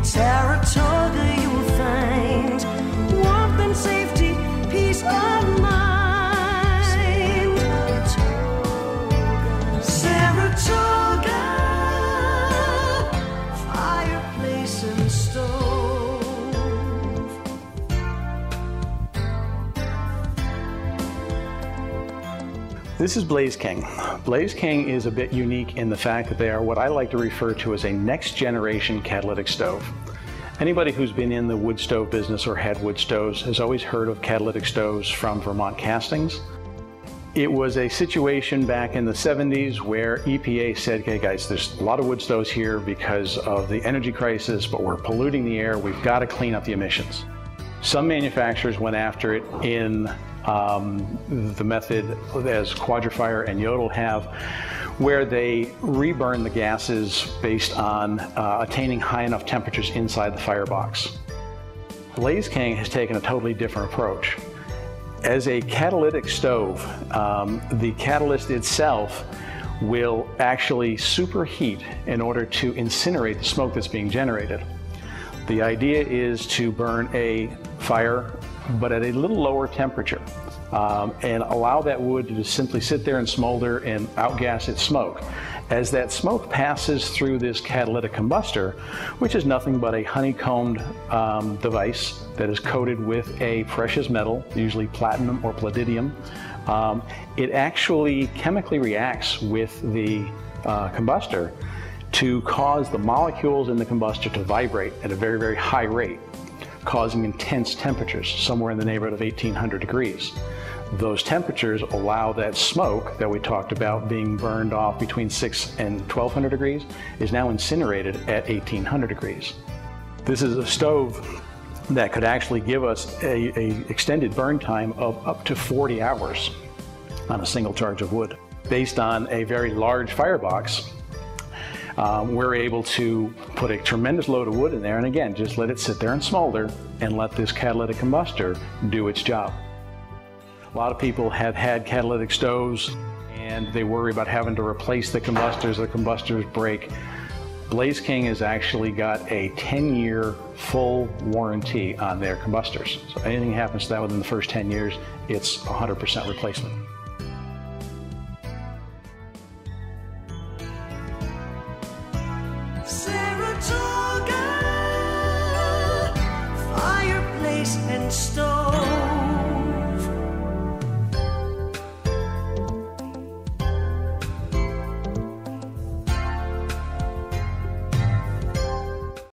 At Saratoga you will find warmth and safety, peace of mind. Saratoga, fireplace and stove. This is Blaze King. Blaze King is a bit unique in the fact that they are what I like to refer to as a next-generation catalytic stove. Anybody who's been in the wood stove business or had wood stoves has always heard of catalytic stoves from Vermont Castings. It was a situation back in the 70s where EPA said, hey guys, there's a lot of wood stoves here because of the energy crisis, but we're polluting the air, we've got to clean up the emissions. Some manufacturers went after it in the method as Quadra-Fire and Jotul have, where they reburn the gases based on attaining high enough temperatures inside the firebox. Blaze King has taken a totally different approach. As a catalytic stove, the catalyst itself will actually superheat in order to incinerate the smoke that's being generated. The idea is to burn a fire but at a little lower temperature and allow that wood to just simply sit there and smolder and outgas its smoke. As that smoke passes through this catalytic combustor, which is nothing but a honeycombed device that is coated with a precious metal, usually platinum or palladium, it actually chemically reacts with the combustor to cause the molecules in the combustor to vibrate at a very, very high rate, causing intense temperatures, somewhere in the neighborhood of 1800 degrees. Those temperatures allow that smoke that we talked about being burned off between 600 and 1200 degrees is now incinerated at 1800 degrees. This is a stove that could actually give us a extended burn time of up to 40 hours on a single charge of wood. Based on a very large firebox, we're able to put a tremendous load of wood in there and again just let it sit there and smolder and let this catalytic combustor do its job. A lot of people have had catalytic stoves and they worry about having to replace the combustors break. Blaze King has actually got a 10-year full warranty on their combustors. So anything happens to that within the first 10 years, it's 100% replacement.